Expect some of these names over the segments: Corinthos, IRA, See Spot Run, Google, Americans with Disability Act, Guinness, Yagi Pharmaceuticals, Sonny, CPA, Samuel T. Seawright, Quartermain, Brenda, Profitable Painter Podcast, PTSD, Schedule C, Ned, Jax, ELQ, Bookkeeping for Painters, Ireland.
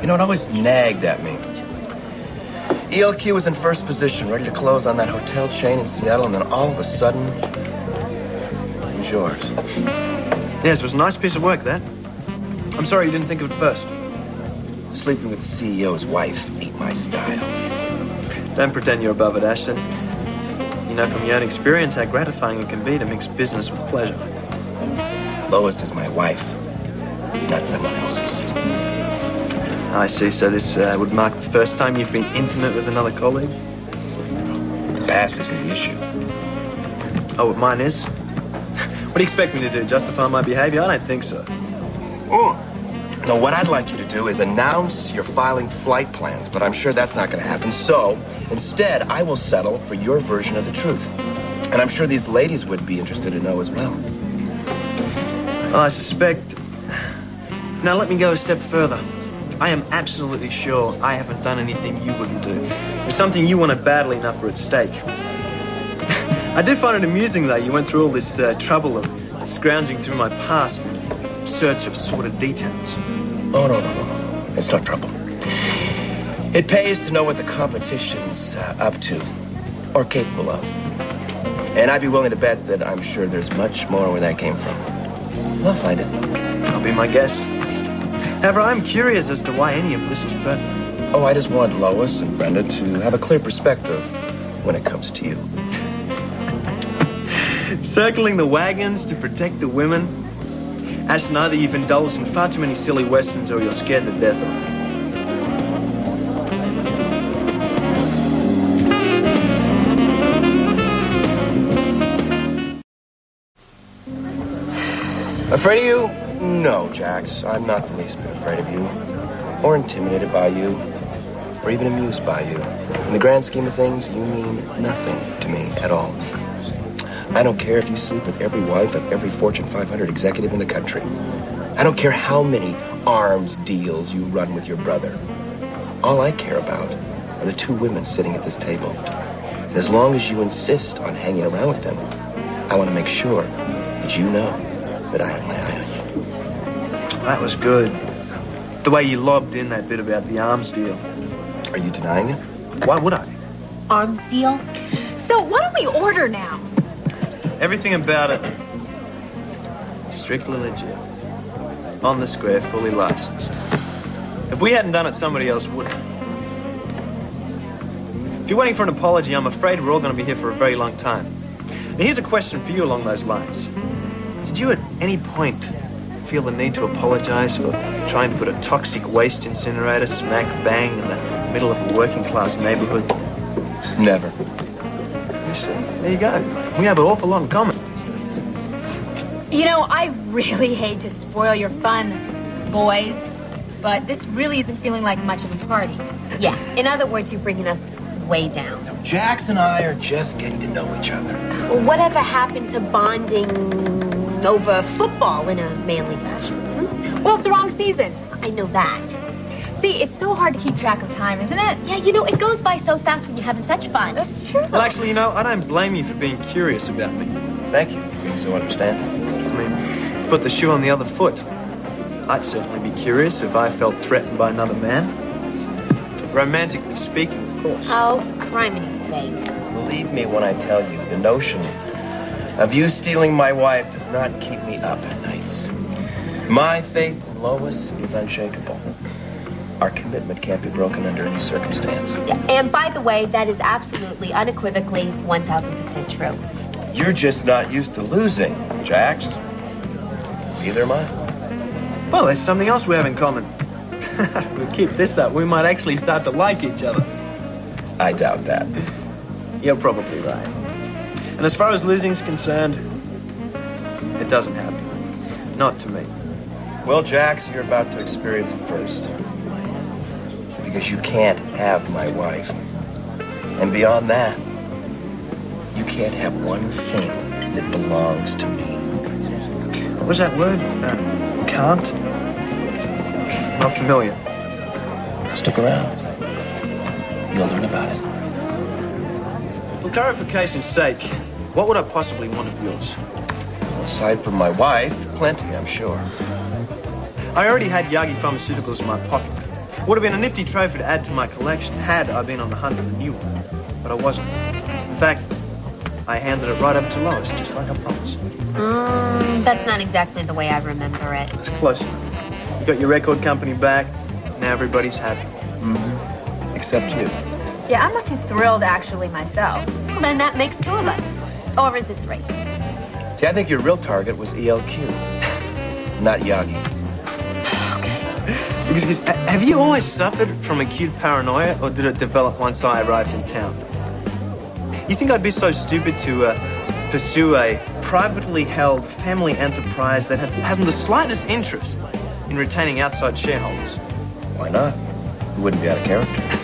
You know, it always nagged at me. ELQ was in first position, ready to close on that hotel chain in Seattle, and then all of a sudden, it was yours. Yes, it was a nice piece of work, that. I'm sorry you didn't think of it first. Sleeping with the CEO's wife ain't my style. Don't pretend you're above it, Ashton. You know from your own experience how gratifying it can be to mix business with pleasure. Lois is my wife, not someone else's. I see, so this would mark the first time you've been intimate with another colleague? The past isn't the issue. Oh, what mine is? What do you expect me to do, justify my behavior? I don't think so. Oh. No, what I'd like you to do is announce your filing flight plans, but I'm sure that's not going to happen. So, instead, I will settle for your version of the truth. And I'm sure these ladies would be interested to know as well. Well, I suspect... Now, let me go a step further. I am absolutely sure I haven't done anything you wouldn't do. There's something you wanted badly enough for at stake. I do find it amusing, though, you went through all this trouble of scrounging through my past in search of sordid details. Oh, no, no, no, no. It's not trouble. It pays to know what the competition's up to, or capable of. And I'd be willing to bet that I'm sure there's much more where that came from. I'll find it. I'll be my guest. However, I'm curious as to why any of this is pertinent. Oh, I just want Lois and Brenda to have a clear perspective when it comes to you. Circling the wagons to protect the women? Ashton, either you've indulged in far too many silly westerns or you're scared to death of it. Afraid of you? No, Jax. I'm not the least bit afraid of you, or intimidated by you, or even amused by you. In the grand scheme of things, you mean nothing to me at all. I don't care if you sleep with every wife of every Fortune 500 executive in the country. I don't care how many arms deals you run with your brother. All I care about are the two women sitting at this table. And as long as you insist on hanging around with them, I want to make sure that you know that I have my eye on you. That was good. The way you lobbed in that bit about the arms deal. Are you denying it? Why would I? Arms deal? So why don't we order now? Everything about it, strictly legit, on the square, fully licensed. If we hadn't done it, somebody else would. If you're waiting for an apology, I'm afraid we're all going to be here for a very long time. Now, here's a question for you along those lines. Did you at any point feel the need to apologize for trying to put a toxic waste incinerator smack bang in the middle of a working-class neighborhood? Never. There you go. We have an awful lot in common. You know, I really hate to spoil your fun, boys, but this really isn't feeling like much of a party. Yeah, in other words, you're bringing us way down. Now, Jax and I are just getting to know each other. Well, whatever happened to bonding over football in a manly fashion? Hmm? Well, it's the wrong season. I know that. See, it's so hard to keep track of time, isn't it? Yeah, you know, it goes by so fast when you're having such fun. That's true. Well, actually, you know, I don't blame you for being curious about me. Thank you for being so understanding. I mean, put the shoe on the other foot. I'd certainly be curious if I felt threatened by another man. Romantically speaking, of course. Oh, for criminy sake. Believe me when I tell you, the notion of you stealing my wife does not keep me up at nights. My faith in Lois is unshakable. Our commitment can't be broken under any circumstance. Yeah, and by the way, that is absolutely, unequivocally, 1,000% true. You're just not used to losing, Jax. Neither am I. Well, there's something else we have in common. If we keep this up, we might actually start to like each other. I doubt that. You're probably right. And as far as losing's concerned, it doesn't happen. Not to me. Well, Jax, you're about to experience it first. Because you can't have my wife. And beyond that, you can't have one thing that belongs to me. What was that word? Can't? Not familiar. Stick around. You'll learn about it. For clarification's sake, what would I possibly want of yours? Well, aside from my wife, plenty, I'm sure. I already had Yagi Pharmaceuticals in my pocket. Would have been a nifty trophy to add to my collection had I been on the hunt for a new one, but I wasn't. In fact, I handed it right over to Lois, just like I promised. That's not exactly the way I remember it. It's close enough. You got your record company back, now everybody's happy. Mm-hmm. Except you. Yeah, I'm not too thrilled, actually, myself. Well, then that makes two of us. Or is it three? See, I think your real target was ELQ, not Yagi. Okay. Excuse, have you always suffered from acute paranoia, or did it develop once I arrived in town? You think I'd be so stupid to pursue a privately held family enterprise that hasn't the slightest interest in retaining outside shareholders? Why not? You wouldn't be out of character.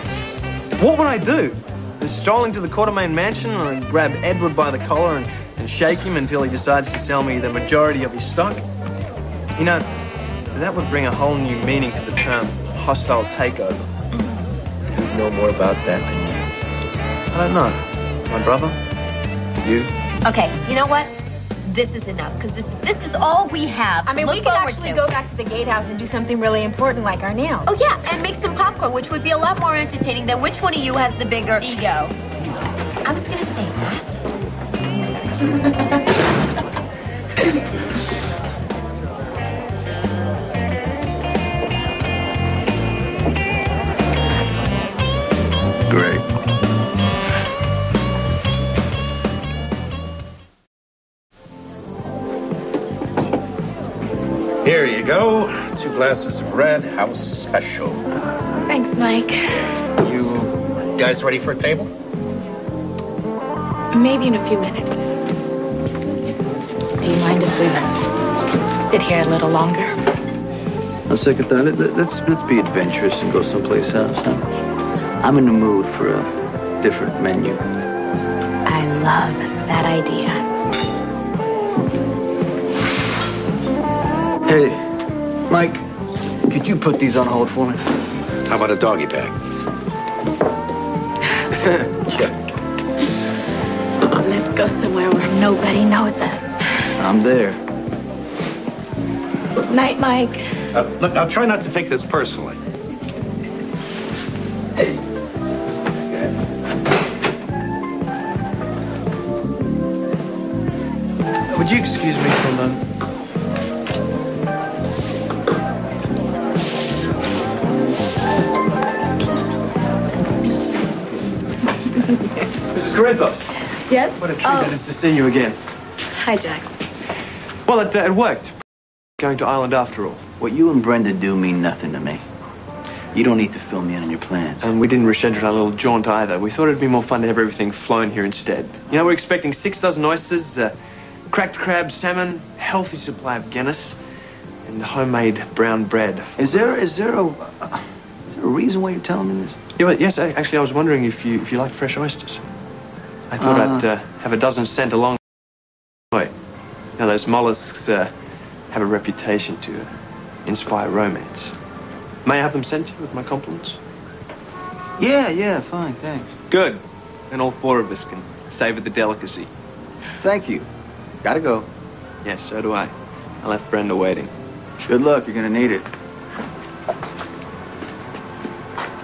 What would I do? Just stroll into the Quartermain mansion and grab Edward by the collar and shake him until he decides to sell me the majority of his stock? You know, that would bring a whole new meaning to the term hostile takeover. You'd know more about that than you. I don't know. My brother? You? Okay, you know what? This is enough, because this is all we have. I mean, we could actually go back to the gatehouse and do something really important like our nails. Oh, yeah, and make some popcorn, which would be a lot more entertaining than which one of you has the bigger ego. I was going to say that. Here you go. 2 glasses of red, house special. Thanks, Mike. You guys ready for a table? Maybe in a few minutes. Do you mind if we sit here a little longer? I'll second that. Let's be adventurous and go someplace else. I'm in the mood for a different menu. I love that idea. Hey, Mike, could you put these on hold for me? How about a doggy pack? Yeah. Let's go somewhere where nobody knows us. I'm there. Night, Mike. Look, I'll try not to take this personally. Hey. Would you excuse me for a moment? Mrs. Corinthos. Yes? What a treat it is to see you again. Hi, Jax. Well, it worked. Going to Ireland after all. What you and Brenda do mean nothing to me. You don't need to fill me in on your plans. And we didn't reschedule our little jaunt either. We thought it'd be more fun to have everything flown here instead. You know, we're expecting 6 dozen oysters, cracked crab, salmon, healthy supply of Guinness, and homemade brown bread. Is there a reason why you're telling me this? Yeah, yes, actually, I was wondering if you like fresh oysters. I thought I'd have a dozen sent along. Now, those mollusks have a reputation to inspire romance. May I have them sent you with my compliments? Yeah, fine, thanks. Good. Then all 4 of us can savor the delicacy. Thank you. Gotta go. Yes, so do I. I left Brenda waiting. Good luck, you're gonna need it.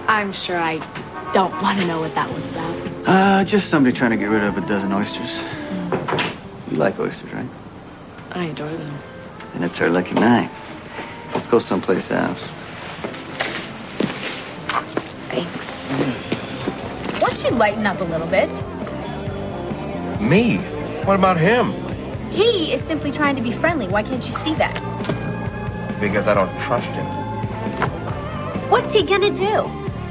I'm sure I don't want to know what that was about. Just somebody trying to get rid of a dozen oysters. Mm. You like oysters, right? I adore them. And it's our lucky night. Let's go someplace else. Thanks. Mm. Won't you lighten up a little bit? Me? What about him? He is simply trying to be friendly. Why can't you see that? Because I don't trust him. What's he gonna do?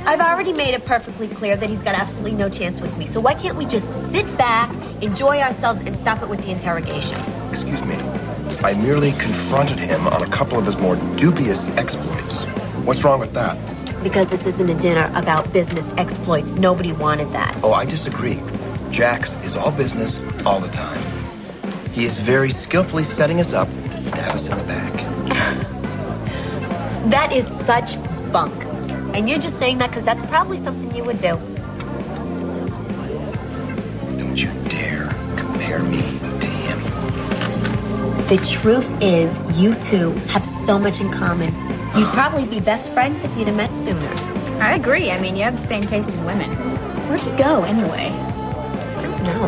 I've already made it perfectly clear that he's got absolutely no chance with me, so why can't we just sit back, enjoy ourselves, and stop it with the interrogation? Excuse me. I merely confronted him on a couple of his more dubious exploits. What's wrong with that? Because this isn't a dinner about business exploits. Nobody wanted that. Oh, I disagree. Jax is all business all the time. He is very skillfully setting us up to stab us in the back. That is such bunk. And you're just saying that because that's probably something you would do. Don't you dare compare me to him. The truth is, you two have so much in common. You'd probably be best friends if you'd have met sooner. I agree. I mean, you have the same taste in women. Where'd he go, anyway? I don't know.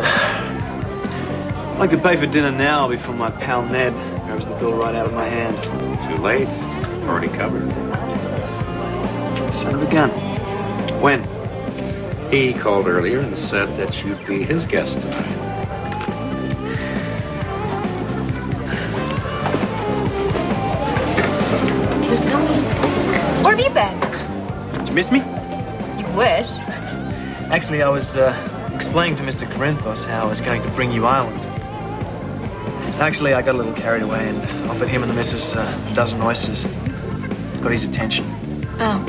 I could pay for dinner now before my pal Ned grabs the bill right out of my hand. Too late. Already covered. Son of a gun. When? He called earlier and said that you'd be his guest tonight. Where have you been? Did you miss me? You wish. Actually, I was explaining to Mr. Corinthos how I was going to bring you Ireland. Actually, I got a little carried away and offered him and the missus a dozen oysters. Got his attention. Oh,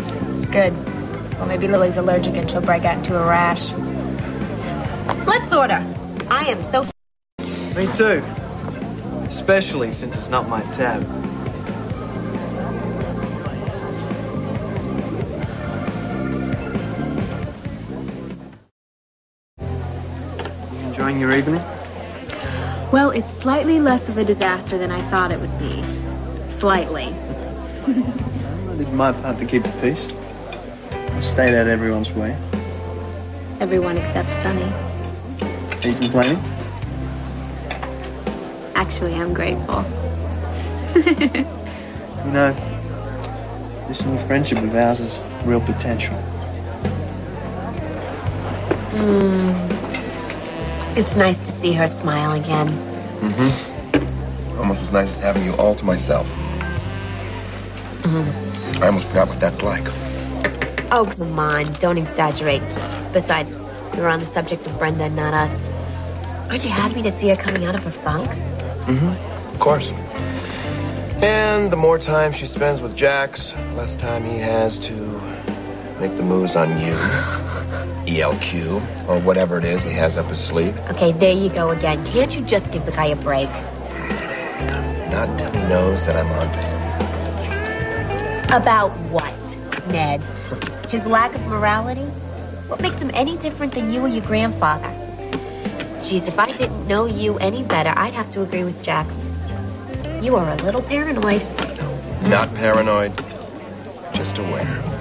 good. Well, maybe Lily's allergic and she'll break out into a rash. Let's order. I am so... Me too. Especially since it's not my tab. Enjoying your evening? Well, it's slightly less of a disaster than I thought it would be. Slightly. I did my part to keep the peace. I stayed out of everyone's way. Everyone except Sonny. Are you complaining? Actually, I'm grateful. You know, this new friendship of ours is real potential. It's nice to see her smile again. Mm-hmm. Almost as nice as having you all to myself. Mm-hmm. I almost forgot what that's like. Oh, come on, don't exaggerate. Besides, we were on the subject of Brenda, not us. Aren't you happy to see her coming out of her funk? Mm-hmm, of course. And the more time she spends with Jax, the less time he has to make the moves on you, ELQ, or whatever it is he has up his sleeve. Okay, there you go again. Can't you just give the guy a break? Not until he knows that I'm on to him. About what, Ned? His lack of morality? What makes him any different than you or your grandfather? Geez, if I didn't know you any better, I'd have to agree with Jax. You are a little paranoid. Not paranoid, just aware.